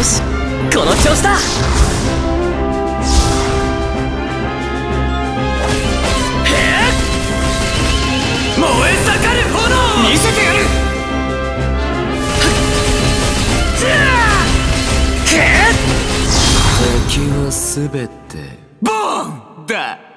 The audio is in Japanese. よし、この調子だ。へえ、燃え盛る炎見せてやる。敵はすべてボーンだ。